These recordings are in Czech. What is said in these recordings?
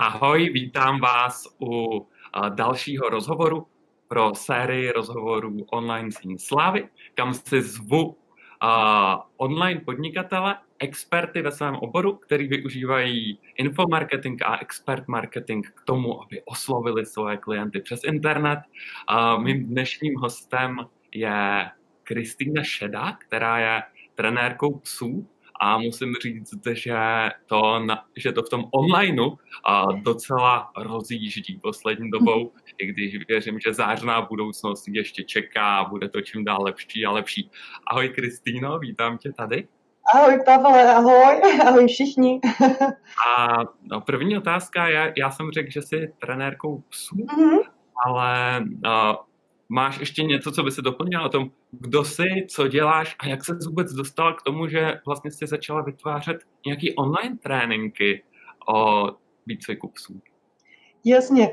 Ahoj, vítám vás u dalšího rozhovoru pro sérii rozhovorů online síň slávy, kam si zvu online podnikatele, experty ve svém oboru, který využívají infomarketing a expert marketing k tomu, aby oslovili svoje klienty přes internet. Mým dnešním hostem je Kristýna Šedá, která je trenérkou psů. A musím říct, že to v tom onlineu docela rozjíždí poslední dobou, i když věřím, že zářná budoucnost ještě čeká a bude to čím dál lepší a lepší. Ahoj Kristýno, vítám tě tady. Ahoj Pavle, ahoj, ahoj všichni. A no, první otázka je, já jsem řekl, že jsi trenérkou psů, ale máš ještě něco, co by se doplnilo o tom, kdo jsi, co děláš a jak se vůbec dostal k tomu, že vlastně jsi začala vytvářet nějaký online tréninky o výcviku psů? Jasně.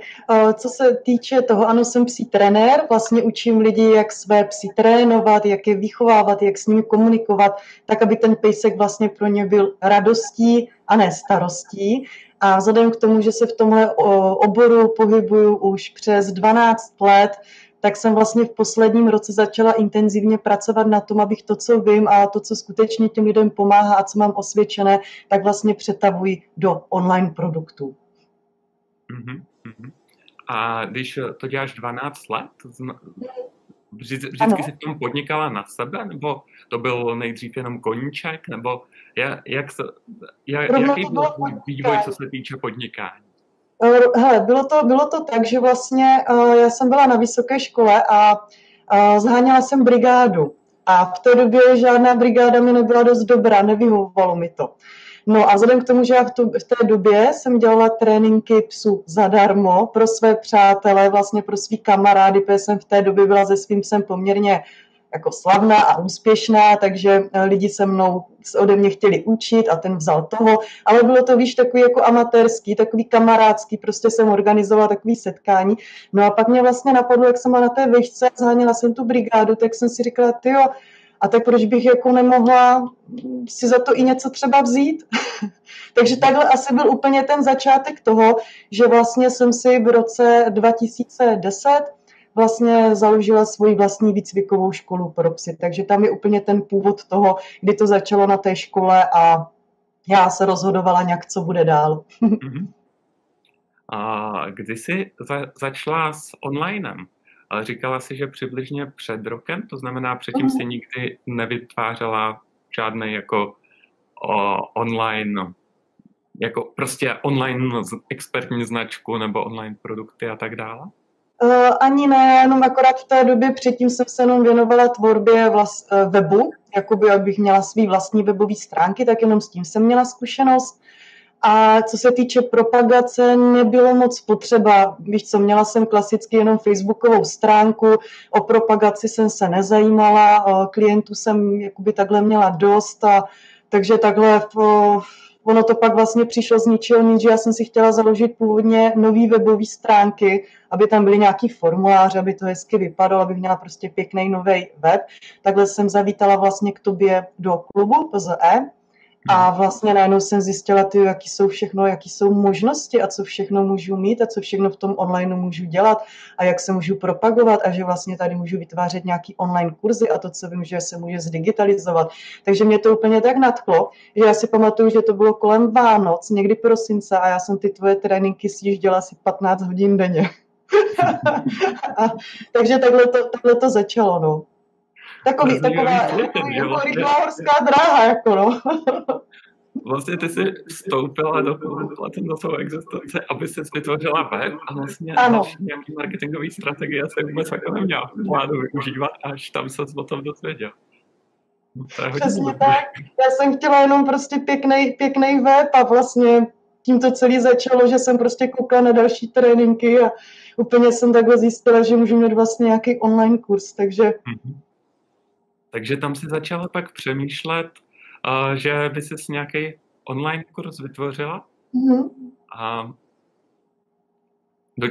Co se týče toho, ano, jsem psí trenér, vlastně učím lidi, jak své psy trénovat, jak je vychovávat, jak s nimi komunikovat, tak, aby ten pejsek vlastně pro ně byl radostí a ne starostí. A vzhledem k tomu, že se v tomhle oboru pohybuju už přes 12 let, tak jsem vlastně v posledním roce začala intenzivně pracovat na tom, abych to, co vím a to, co skutečně těm lidem pomáhá a co mám osvědčené, tak vlastně přetavuji do online produktů. A když to děláš 12 let, vždycky jsi v tom podnikala na sebe, nebo to byl nejdřív jenom koníček, nebo jaký byl vývoj, co se týče podnikání? Hele, bylo to tak, že vlastně já jsem byla na vysoké škole a zháněla jsem brigádu. A v té době žádná brigáda mi nebyla dost dobrá, nevyhovovalo mi to. No a vzhledem k tomu, že já v té době jsem dělala tréninky psů zadarmo pro své přátele, vlastně pro svý kamarády, protože jsem v té době byla se svým psem poměrně jako slavná a úspěšná, takže lidi se mnou ode mě chtěli učit a ten vzal toho, ale bylo to, víš, takový jako amatérský, takový kamarádský, prostě jsem organizovala takový setkání. No a pak mě vlastně napadlo, jak jsem byla na té vejšce, zháněla jsem tu brigádu, tak jsem si říkala, tyjo, a tak proč bych jako nemohla si za to i něco třeba vzít? Takže takhle asi byl úplně ten začátek toho, že vlastně jsem si v roce 2010 vlastně založila svoji vlastní výcvikovou školu pro psy. Takže tam je úplně ten původ toho, kdy to začalo na té škole a já se rozhodovala nějak, co bude dál. A kdy jsi začala s onlinem? Říkala jsi, že přibližně před rokem, to znamená předtím jsi nikdy nevytvářela žádný jako online, jako prostě online expertní značku nebo online produkty a tak dále? Ani ne, jenom akorát v té době předtím jsem se jenom věnovala tvorbě webu, jakoby abych měla svý vlastní webové stránky, tak jenom s tím jsem měla zkušenost. A co se týče propagace, nebylo moc potřeba. Víš co, měla jsem klasicky jenom facebookovou stránku, o propagaci jsem se nezajímala, klientů jsem jakoby takhle měla dost, a takže takhle... Ono to pak vlastně přišlo z ničeho nic, že já jsem si chtěla založit původně nový webové stránky, aby tam byly nějaký formuláře, aby to hezky vypadalo, aby měla prostě pěkný nový web. Takhle jsem zavítala vlastně k tobě do klubu PZE a vlastně najednou jsem zjistila, jaký jsou možnosti a co všechno můžu mít a co všechno v tom online můžu dělat a jak se můžu propagovat a že vlastně tady můžu vytvářet nějaký online kurzy a to, co vím, že se může zdigitalizovat. Takže mě to úplně tak nadchlo, že já si pamatuju, že to bylo kolem Vánoc, někdy prosince a já jsem ty tvoje tréninky sjížděla asi 15 hodin denně. Takže takhle to začalo, no. Taková rychlá horská dráha, jako no. Vlastně ty jsi vstoupila do Placen za svou existenci, aby jsi vytvořila web a vlastně nějaký marketingový strategie se vůbec jako neměla vládu využívat, až tam se o tom dozvěděla. Přesně tak. Já jsem chtěla jenom prostě pěkný web a vlastně tím to celé začalo, že jsem prostě koukala na další tréninky a úplně jsem takhle zjistila, že můžu mít vlastně nějaký online kurz, takže... Takže tam si začala pak přemýšlet, že by ses nějaký online kurz vytvořila. A do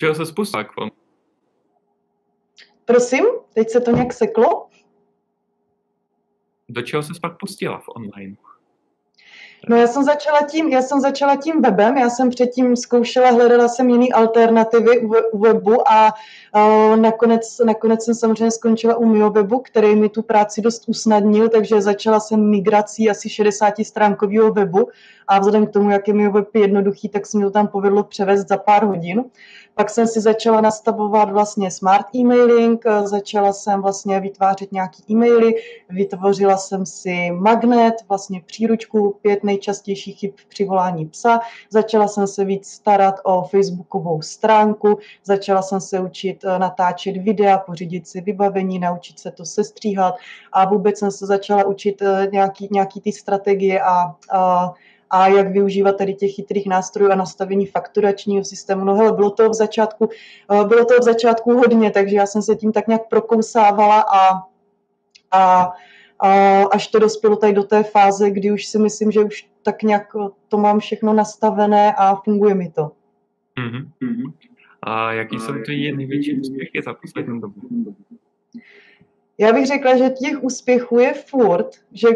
čeho se spustila? Prosím, teď se to nějak seklo. Do čeho ses pak pustila v online? No já jsem začala tím webem, já jsem předtím zkoušela, hledala jsem jiný alternativy u webu a nakonec jsem samozřejmě skončila u mého webu, který mi tu práci dost usnadnil, takže začala jsem migrací asi 60-stránkového webu a vzhledem k tomu, jak je mý web jednoduchý, tak se mi to tam povedlo převést za pár hodin. Pak jsem si začala nastavovat vlastně smart e-mailing, začala jsem vlastně vytvářet nějaký e-maily, vytvořila jsem si magnet, vlastně příručku 5 nejčastějších chyb při volání psa, začala jsem se víc starat o facebookovou stránku, začala jsem se učit natáčet videa, pořídit si vybavení, naučit se to sestříhat a vůbec jsem se začala učit nějaký ty strategie a jak využívat tady těch chytrých nástrojů a nastavení fakturačního systému. No hele, bylo toho v začátku hodně, takže já jsem se tím tak nějak prokousávala a až to dospělo tady do té fáze, kdy už si myslím, že už tak nějak to mám všechno nastavené a funguje mi to. Mm-hmm. A jaký jsou tvoje největší úspěchy za poslední dobu? Já bych řekla, že těch úspěchů je furt, že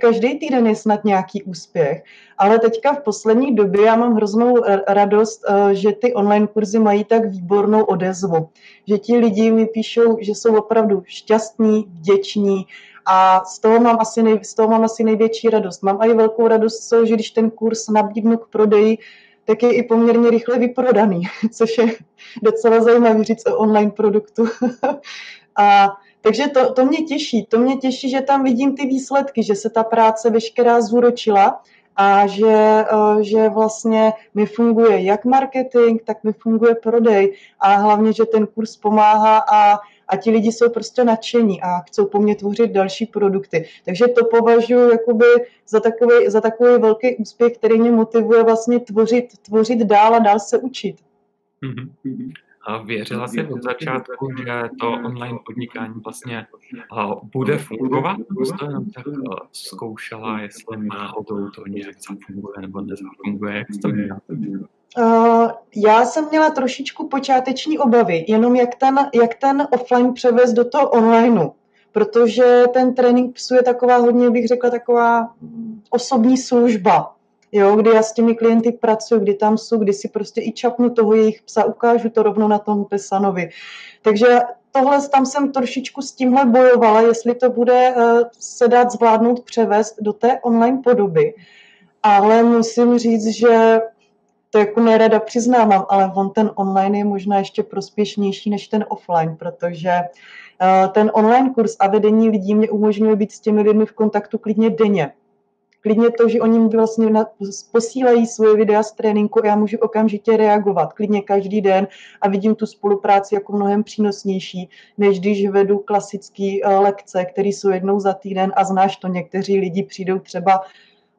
každý týden je snad nějaký úspěch, ale teďka v poslední době já mám hroznou radost, že ty online kurzy mají tak výbornou odezvu, že ti lidi mi píšou, že jsou opravdu šťastní, vděční a z toho mám asi největší radost. Mám i velkou radost, že když ten kurz nabídnu k prodeji, tak je i poměrně rychle vyprodaný, což je docela zajímavé říct o online produktu. Takže to mě těší, že tam vidím ty výsledky, že se ta práce veškerá zúročila a že vlastně mi funguje jak marketing, tak mi funguje prodej a hlavně, že ten kurz pomáhá a ti lidi jsou prostě nadšení a chcou po mně tvořit další produkty. Takže to považuji jakoby za takový velký úspěch, který mě motivuje vlastně tvořit dál a dál se učit. Mm-hmm. A věřila jsi od začátku, že to online podnikání vlastně bude fungovat? Prostě jenom tak zkoušela, jestli náhodou to nějak zafunguje nebo nezafunguje, jak to měla? Já jsem měla trošičku počáteční obavy, jenom jak ten offline převést do toho onlineu. Protože ten trénink psů je taková hodně, bych řekla, taková osobní služba. Jo, kdy já s těmi klienty pracuji, kdy tam jsou, kdy si prostě i čapnu toho jejich psa, ukážu to rovnou na tom pesanovi. Takže tohle tam jsem trošičku s tímhle bojovala, jestli to bude se dát zvládnout převést do té online podoby. Ale musím říct, že to jako nerada přiznávám, ale on ten online je možná ještě prospěšnější než ten offline, protože ten online kurz a vedení lidí mě umožňuje být s těmi lidmi v kontaktu klidně denně. Klidně to, že oni vlastně posílají svoje videa z tréninku a já můžu okamžitě reagovat, klidně každý den a vidím tu spolupráci jako mnohem přínosnější, než když vedu klasické lekce, které jsou jednou za týden a znáš to, někteří lidi přijdou třeba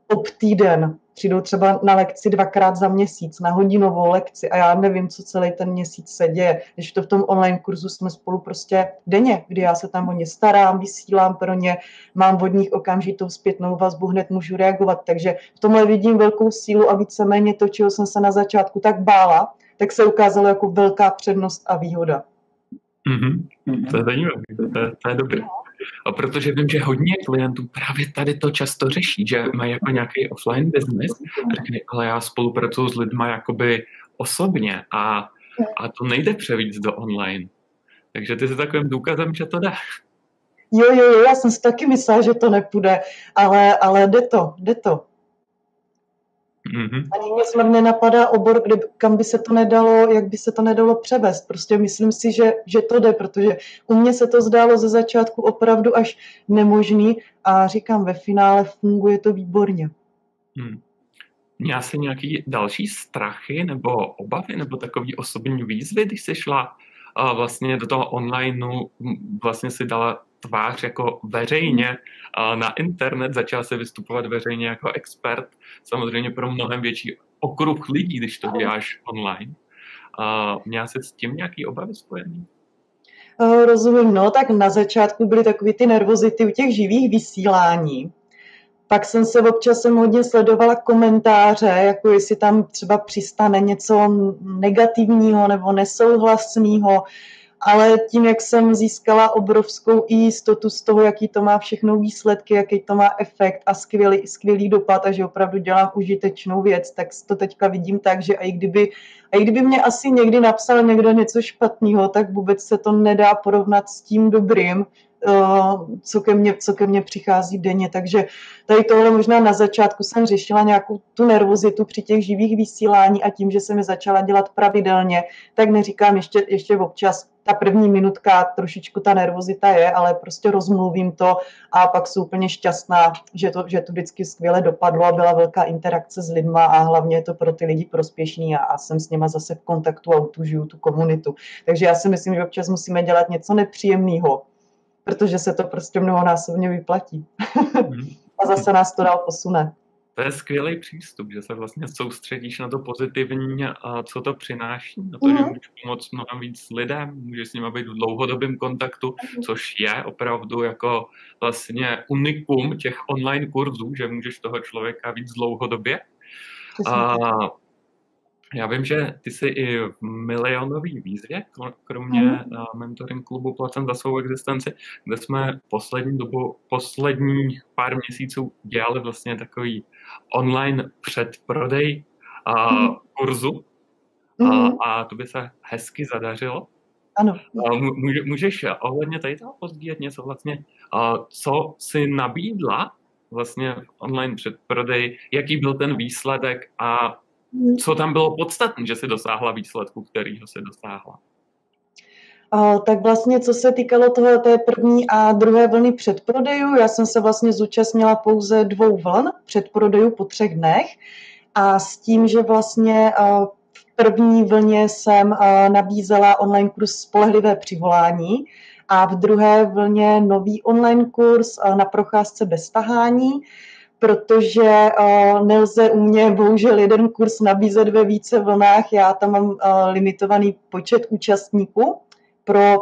ob týden, přijdou třeba na lekci 2krát za měsíc, na hodinovou lekci a já nevím, co celý ten měsíc se děje, když to v tom online kurzu jsme spolu prostě denně, kdy já se tam o ně starám, vysílám pro ně, mám od nich okamžitou zpětnou vazbu, hned můžu reagovat, takže v tomhle vidím velkou sílu a víceméně to, čeho jsem se na začátku tak bála, tak se ukázalo jako velká přednost a výhoda. Mm-hmm. To je zajímavé, to je dobré. Protože vím, že hodně klientů právě tady to často řeší, že mají jako nějaký offline business, ale já spolupracuju s lidma jakoby osobně a to nejde převíc do online. Takže ty jsi takovým důkazem, že to jde. Jo, já jsem si taky myslela, že to nepůjde, ale jde to. Mm-hmm. Ani mě smrt nenapadá obor, kam by se to nedalo, jak by se to nedalo převést. Prostě myslím si, že to jde, protože u mě se to zdálo ze začátku opravdu až nemožný a říkám, ve finále funguje to výborně. Měla jsi nějaký další strachy nebo obavy nebo takový osobní výzvy, když jsi šla vlastně do toho online, vlastně si dala tvář jako veřejně na internet, začal se vystupovat veřejně jako expert, samozřejmě pro mnohem větší okruh lidí, když to děláš online. Měla se s tím nějaký obavy spojený? Rozumím, no tak na začátku byly takové ty nervozity u těch živých vysílání. Pak občas jsem hodně sledovala komentáře, jako jestli tam třeba přistane něco negativního nebo nesouhlasného. ale tím, jak jsem získala obrovskou jistotu z toho, jaký to má všechno výsledky, jaký to má efekt a skvělý dopad a že opravdu dělám užitečnou věc, tak to teďka vidím tak, že i kdyby mě asi někdy napsal někdo něco špatného, tak vůbec se to nedá porovnat s tím dobrým, co ke mně přichází denně. Takže tady tohle možná na začátku jsem řešila nějakou tu nervozitu při těch živých vysílání a tím, že jsem je začala dělat pravidelně, tak neříkám ještě občas, ta první minutka trošičku ta nervozita je, ale prostě rozmluvím to a pak jsem úplně šťastná, že to vždycky skvěle dopadlo a byla velká interakce s lidma a hlavně je to pro ty lidi prospěšný a jsem s nima zase v kontaktu a utužuju tu komunitu. Takže já si myslím, že občas musíme dělat něco nepříjemného, protože se to prostě mnohonásobně vyplatí. A zase nás to dál posune. To je skvělý přístup, že se vlastně soustředíš na to pozitivní a co to přináší, na to, že můžeš pomoct mnohem víc lidem, můžeš s nimi být v dlouhodobém kontaktu, což je opravdu jako vlastně unikum těch online kurzů, že můžeš toho člověka víc dlouhodobě. A já vím, že ty jsi i v Milionový výzvě, kromě mentoring klubu Placen za svou existenci, kde jsme poslední pár měsíců dělali vlastně takový online předprodej kurzu a to by se hezky zadařilo. Ano. Můžeš ohledně tady toho pozdílet něco vlastně, co si nabídla vlastně online předprodej, jaký byl ten výsledek a co tam bylo podstatné, že si dosáhla výsledku, kterýho se dosáhla? Tak vlastně, co se týkalo toho, té první a druhé vlny předprodejů, já jsem se vlastně zúčastnila pouze 2 vln předprodejů po 3 dnech a s tím, že vlastně v první vlně jsem nabízela online kurz Spolehlivé přivolání a v druhé vlně nový online kurz Na procházce bez tahání, protože nelze u mě bohužel jeden kurz nabízet ve více vlnách, já tam mám limitovaný počet účastníků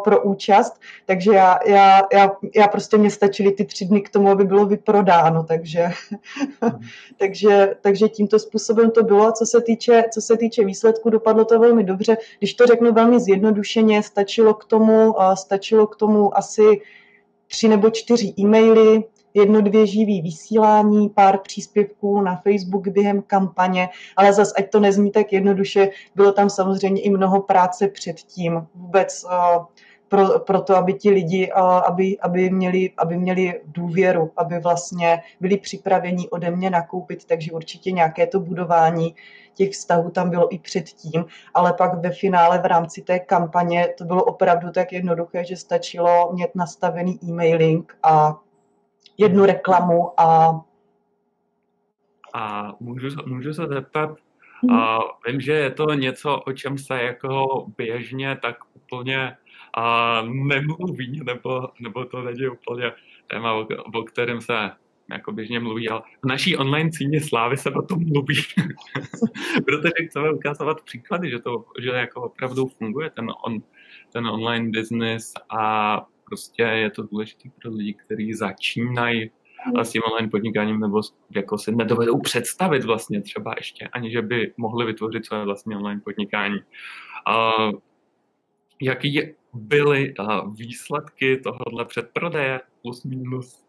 pro účast, takže já prostě mě stačily ty 3 dny k tomu, aby bylo vyprodáno, takže tímto způsobem to bylo. Co se týče výsledku, dopadlo to velmi dobře. Když to řeknu velmi zjednodušeně, stačilo k tomu asi 3 nebo 4 e-maily, 1-2 živý vysílání, pár příspěvků na Facebook během kampaně, ale zas, ať to nezní tak jednoduše, bylo tam samozřejmě i mnoho práce předtím vůbec pro to, aby ti lidi, aby měli důvěru, aby vlastně byli připraveni ode mě nakoupit, takže určitě nějaké to budování těch vztahů tam bylo i předtím, ale pak ve finále v rámci té kampaně to bylo opravdu tak jednoduché, že stačilo mít nastavený e-mailing a 1 reklamu a můžu se zeptat, vím, že je to něco, o čem se jako běžně tak úplně nemluví, nebo to není úplně téma, o kterém se jako běžně mluví, ale v naší online síni slávy se o tom mluví. Protože chceme ukázovat příklady, že jako opravdu funguje ten online business a prostě je to důležité pro lidi, kteří začínají s tím online podnikáním nebo jako si nedovedou představit vlastně třeba ještě, ani že by mohli vytvořit své vlastní online podnikání. Jaký byly výsledky tohohle předprodeje plus minus?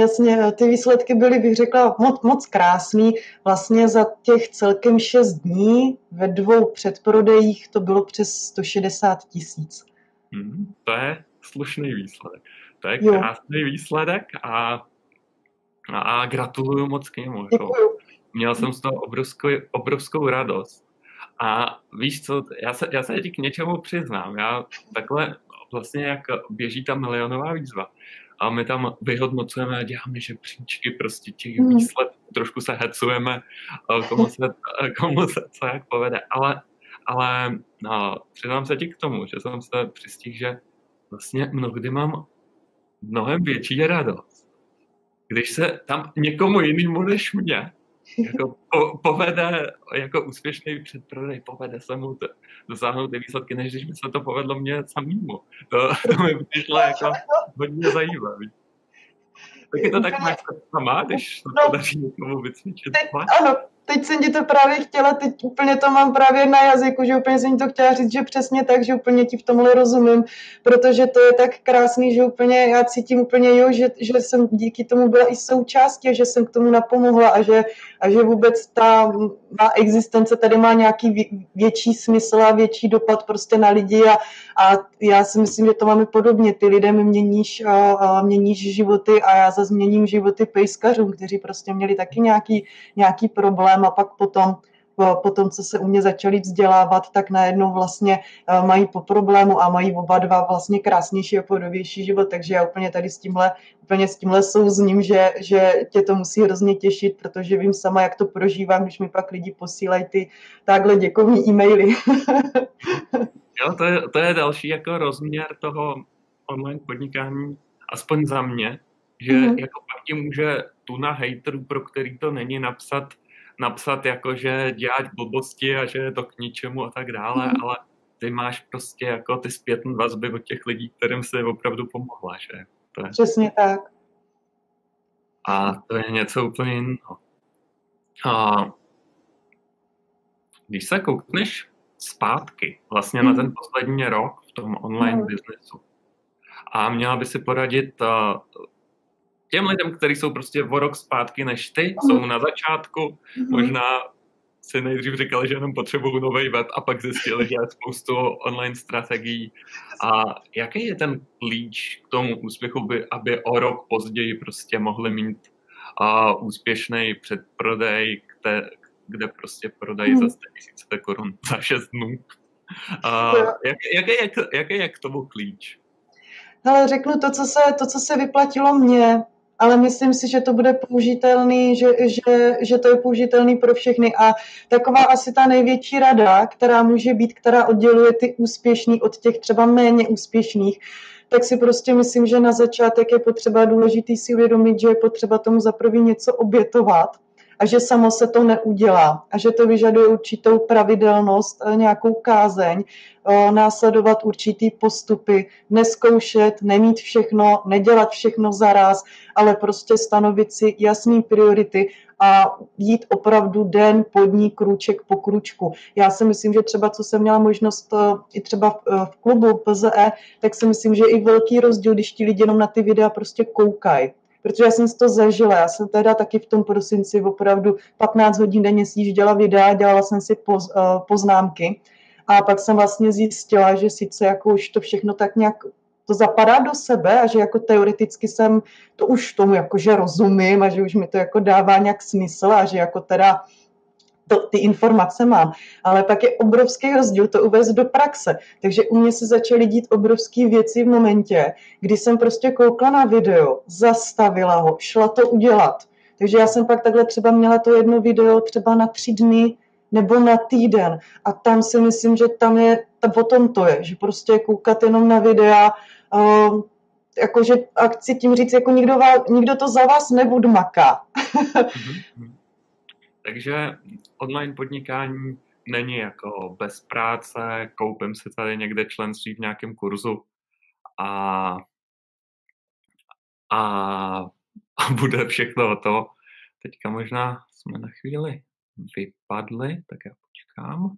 Jasně, ty výsledky byly, bych řekla, moc krásný. Vlastně za těch celkem 6 dní ve 2 předprodejích to bylo přes 160 000. To je slušný výsledek. To je krásný výsledek a gratuluju moc k němu. Měl jsem z toho obrovskou radost. A víš co, já se k něčemu přiznám. Já takhle vlastně, jak běží ta Milionová výzva. A my tam vyhodnocujeme a děláme žebříčky prostě těch výsledků. Trošku se hecujeme, komu se co jak povede. Ale přiznám se ti k tomu, že jsem se přistihl, že vlastně mnohdy mám mnohem větší radost, když se tam někomu jinému než mě jako povede jako úspěšný předprodej, povede se mu dosáhnout ty výsledky, než když by se to povedlo mně samému. To mi přišlo jako hodně zajímavé. Tak je to tak, jak se sama, když se podaří někomu vycvičit. Ano. teď jsem ti to právě chtěla, teď úplně to mám právě na jazyku, že úplně jsem to chtěla říct, že přesně tak, že úplně ti v tomhle rozumím, protože to je tak krásný, že úplně já cítím úplně, jo, že jsem díky tomu byla i součástí a že jsem k tomu napomohla a že vůbec ta má existence tady má nějaký větší smysl a větší dopad prostě na lidi a já si myslím, že to máme podobně, ty lidem měníš životy a já zase měním životy pejskařům, kteří prostě měli taky nějaký problém a pak potom, co se u mě začali vzdělávat, tak najednou vlastně mají po problému a mají oba dva vlastně krásnější a podobější život, takže já úplně tady s tímhle souzním, že tě to musí hrozně těšit, protože vím sama, jak to prožívám, když mi pak lidi posílají ty takhle děkovní e-maily. Jo, to je další jako rozměr toho online podnikání, aspoň za mě, že jako pak ti může tuna hejterů, pro který to není napsat jako, že dělat blbosti a že je to k ničemu a tak dále, ale ty máš prostě jako ty zpětné vazby od těch lidí, kterým se opravdu pomohla, že? To je... Přesně tak. A to je něco úplně jiného. A když se koukneš zpátky vlastně na ten poslední rok v tom online biznesu a měla by si poradit těm lidem, kteří jsou prostě o rok zpátky než ty, jsou na začátku, možná si nejdřív říkali, že jenom potřebují nový web a pak zjistili, že je spoustu online strategií. A jaký je ten klíč k tomu úspěchu, aby o rok později prostě mohli mít úspěšný předprodej, kde prostě prodají za 100 000 korun za 6 dnů. Jaký je k tomu klíč? Hele, řeknu to, co se vyplatilo mně, ale myslím si, že to bude použitelný, že to je použitelný pro všechny. A taková asi ta největší rada, která může být, která odděluje ty úspěšný od těch třeba méně úspěšných, tak si prostě myslím, že na začátek je potřeba důležitý si uvědomit, že je potřeba tomu zaprvé něco obětovat a že samo se to neudělá a že to vyžaduje určitou pravidelnost, nějakou kázeň, následovat určitý postupy, neskoušet, nemít všechno, nedělat všechno zaraz, ale prostě stanovit si jasné priority a jít opravdu den po dní, krůček po krůčku. Já si myslím, že třeba, co jsem měla možnost i třeba v klubu PZE, tak si myslím, že je i velký rozdíl, když ti lidi jenom na ty videa prostě koukají. Protože já jsem si to zažila, já jsem teda taky v tom prosinci opravdu 15 hodin denně sjížděla videa, dělala jsem si poznámky a pak jsem vlastně zjistila, že sice jako už to všechno tak nějak to zapadá do sebe a že jako teoreticky jsem to už tomu jakože rozumím a že už mi to jako dává nějak smysl a že jako teda ty informace mám, ale pak je obrovský rozdíl to uvést do praxe. Takže u mě se začaly dít obrovské věci v momentě, kdy jsem prostě koukla na video, zastavila ho, šla to udělat. Takže já jsem pak takhle třeba měla to jedno video třeba na 3 dny nebo na týden a tam si myslím, že tam je, o tom to je, že prostě koukat jenom na videa, jakože a chci tím říct, jako nikdo to za vás nebudmaká. Takže online podnikání není jako bez práce, koupím si tady někde členství v nějakém kurzu a bude všechno o to. Teďka možná jsme na chvíli vypadli, tak já počkám.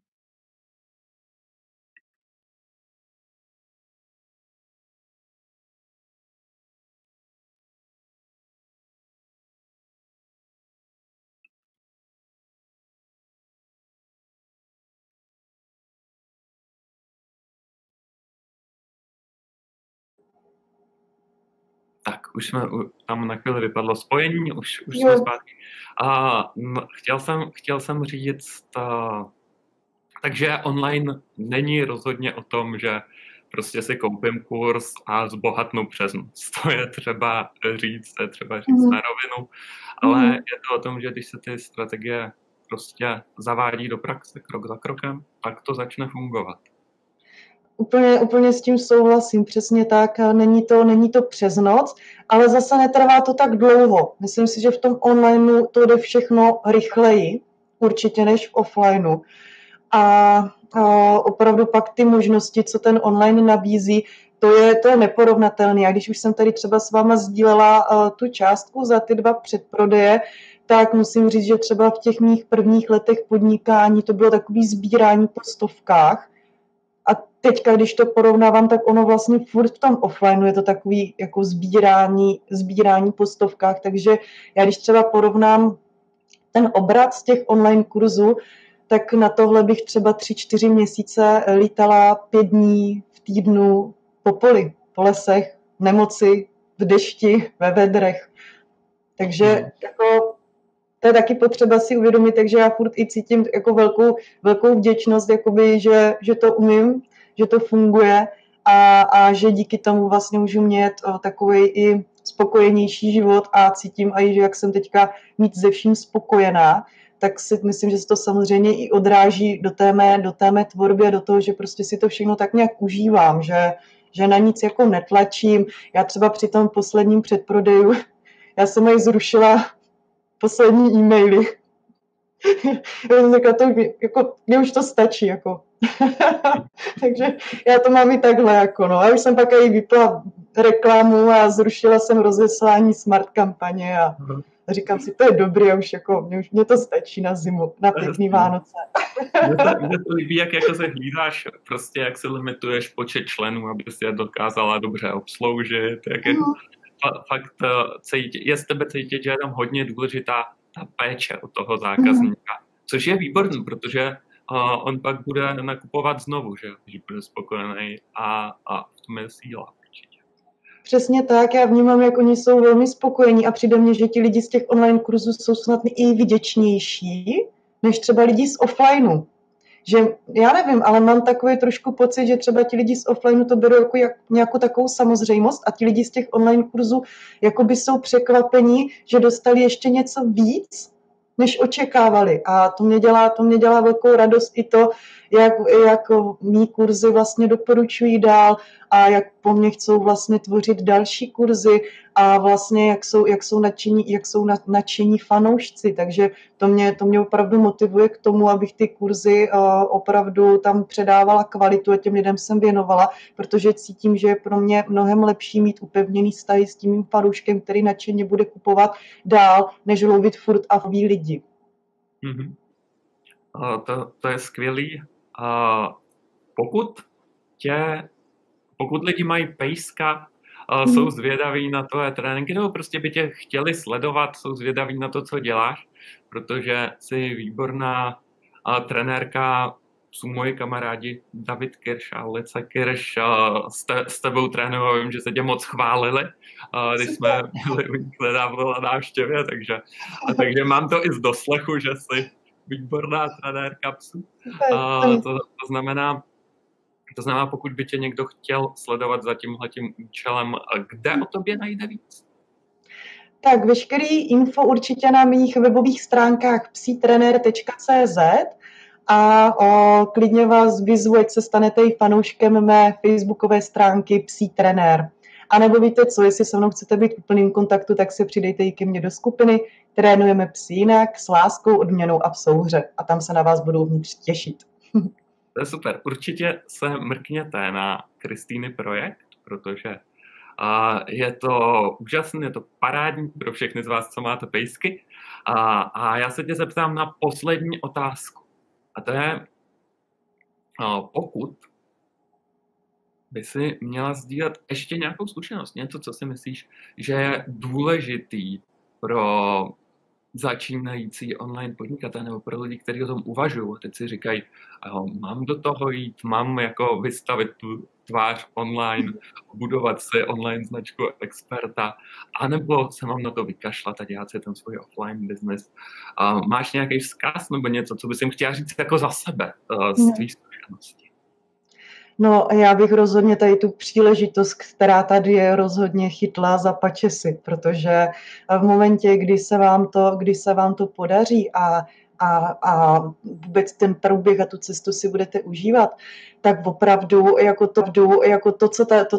Tak, už jsme tam na chvíli vypadlo spojení, už jsme zpátky. Chtěl jsem říct, takže online není rozhodně o tom, že prostě si koupím kurz a zbohatnu přes noc. To je třeba říct na rovinu, ale je to o tom, že když se ty strategie prostě zavádí do praxe krok za krokem, tak to začne fungovat. Úplně s tím souhlasím, přesně tak, není to přes noc, ale zase netrvá to tak dlouho. Myslím si, že v tom onlineu to jde všechno rychleji, určitě než v offlineu. A opravdu pak ty možnosti, co ten online nabízí, to je neporovnatelné. A když už jsem tady třeba s váma sdílela tu částku za ty 2 předprodeje, tak musím říct, že třeba v těch mých prvních letech podnikání to bylo takový sbírání po stovkách. A teďka, když to porovnávám, tak ono vlastně furt v tom offlineu je to takový jako sbírání po stovkách. Takže já když třeba porovnám ten obrat z těch online kurzů, tak na tohle bych třeba 3-4 měsíce lítala 5 dní v týdnu po poli, po lesech, v nemoci, v dešti, ve vedrech. Takže jako, to je taky potřeba si uvědomit, takže já furt i cítím jako velkou vděčnost, jakoby, že to umím, že to funguje a že díky tomu vlastně můžu mít takový i spokojenější život a cítím, a i, že jak jsem teďka mít ze vším spokojená, tak si myslím, že se to samozřejmě i odráží do té mé tvorby a do toho, že prostě si to všechno tak nějak užívám, že na nic jako netlačím. Já třeba při tom posledním předprodeju, já jsem jej zrušila poslední e-maily. Já jsem řekla, to, jako, mě už to stačí. Jako. Takže já to mám i takhle. Jako, no. Já už jsem pak i vypla reklamu a zrušila jsem rozeslání smart kampaně a říkám si, to je dobrý, už jako, mě to stačí na zimu, na pěkný Vánoce. Mě to líbí, jak jako se hlídáš, prostě jak se limituješ počet členů, aby si je dokázala dobře obsloužit, jak je fakt je z tebe cítit, že je tam hodně důležitá ta péče od toho zákazníka, což je výborný, protože on pak bude nakupovat znovu, že bude spokojený a v tom je síla. Přesně tak, já vnímám, jak oni jsou velmi spokojení a přijde mně, že ti lidi z těch online kurzů jsou snad i vděčnější, než třeba lidi z offlineu. Že, já nevím, ale mám takový trošku pocit, že třeba ti lidi z offlineu to berou jako nějakou takovou samozřejmost a ti lidi z těch online kurzů jakoby jsou překvapení, že dostali ještě něco víc, než očekávali. A to mě dělá velkou radost i to, jak mý kurzy vlastně doporučují dál a jak po mně chcou vlastně tvořit další kurzy a vlastně jak jsou nadšení fanoušci. Takže to mě opravdu motivuje k tomu, abych ty kurzy opravdu tam předávala kvalitu a těm lidem jsem věnovala, protože cítím, že je pro mě mnohem lepší mít upevněný vztahy s tím mým parouškem, který nadšeně bude kupovat dál, než lovit furt a ví lidi. Mm-hmm. To je skvělý. Pokud lidi mají pejska, jsou zvědaví na tvoje tréninky, nebo prostě by tě chtěli sledovat, jsou zvědaví na to, co děláš, protože jsi výborná trenérka, jsou moji kamarádi David Kirš a Lice Kirš s tebou trénují, vím, že se tě moc chválili, když jsme byli u nich nedávno na návštěvě, takže mám to i z doslechu, že jsi výborná trenérka psů. To znamená, pokud by tě někdo chtěl sledovat za tímhletím účelem, kde o tobě najde víc? Tak veškerý info určitě na mých webových stránkách psitrenér.cz a klidně vás vyzvu, ať se stanete i fanouškem mé facebookové stránky psitrenér. A nebo víte co, jestli se mnou chcete být v úplným kontaktu, tak se přidejte i ke mně do skupiny. Trénujeme psy jinak, s láskou, odměnou a v souhře. A tam se na vás budou vnitř těšit. To je super. Určitě se mrkněte na Kristýny projekt, protože je to úžasné, je to parádní pro všechny z vás, co máte pejsky. A já se tě zeptám na poslední otázku. A to je, pokud by si měla sdílet ještě nějakou zkušenost, něco, co si myslíš, že je důležitý pro začínající online podnikatele nebo pro lidi, kteří o tom uvažují a teď si říkají, mám do toho jít, mám jako vystavit tu tvář online, budovat si online značku experta, anebo se mám na to vykašlat a dělat si ten svůj offline business. Máš nějaký vzkaz nebo něco, co bys jim chtěla říct jako za sebe z tvých zkušeností? No, já bych rozhodně tady tu příležitost, která tady je, rozhodně chytla za pačesy, protože v momentě, kdy se vám to podaří a vůbec ten průběh a tu cestu si budete užívat, tak opravdu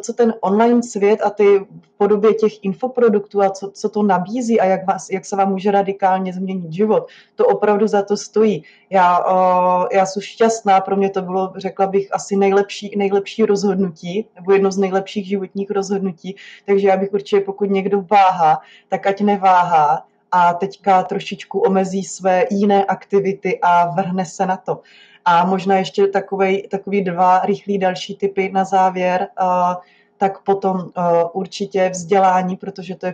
co ten online svět a ty v podobě těch infoproduktů a co to nabízí a jak se vám může radikálně změnit život, to opravdu za to stojí. Já jsem šťastná, pro mě to bylo, řekla bych, asi nejlepší rozhodnutí, nebo jedno z nejlepších životních rozhodnutí, takže já bych určitě, pokud někdo váhá, tak ať neváhá a teďka trošičku omezí své jiné aktivity a vrhne se na to. A možná ještě takový dva rychlý další tipy na závěr, tak potom určitě vzdělání, protože to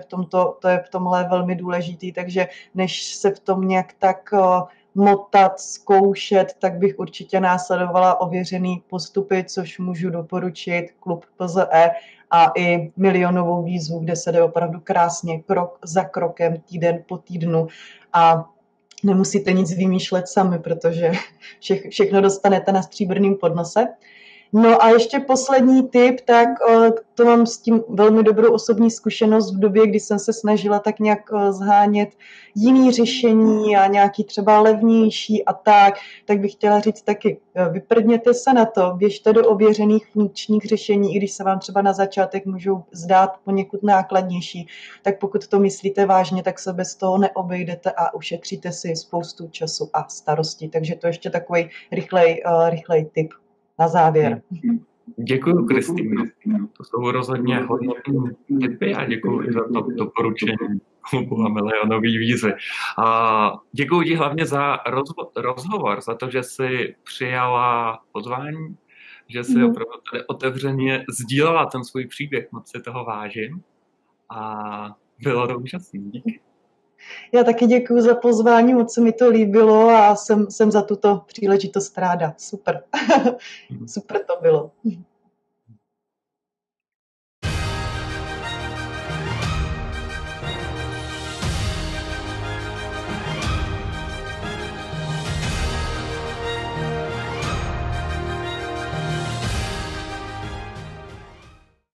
je v tomhle velmi důležitý, takže než se v tom nějak tak motat, zkoušet, tak bych určitě následovala ověřený postupy, což můžu doporučit klub PZE a i Milionovou výzvu, kde se jde opravdu krásně krok za krokem, týden po týdnu a nemusíte nic vymýšlet sami, protože všechno dostanete na stříbrném podnose. No a ještě poslední tip, tak to mám s tím velmi dobrou osobní zkušenost v době, kdy jsem se snažila tak nějak zhánět jiný řešení a nějaký třeba levnější a tak bych chtěla říct taky, vyprdněte se na to, běžte do ověřených funkčních řešení, i když se vám třeba na začátek můžou zdát poněkud nákladnější, tak pokud to myslíte vážně, tak se bez toho neobejdete a ušetříte si spoustu času a starostí, takže to ještě takový rychlej tip na závěr. Děkuji, Kristýno. To jsou rozhodně hodnotné tipy a děkuji za to doporučení klubu a Milionový výzvy. A děkuji ti hlavně za rozhovor, za to, že jsi přijala pozvání, že jsi opravdu tady otevřeně sdílela ten svůj příběh. Moc si toho vážím a bylo to úžasné. Díky. Já taky děkuji za pozvání, moc se mi to líbilo a jsem za tuto příležitost ráda. Super to bylo.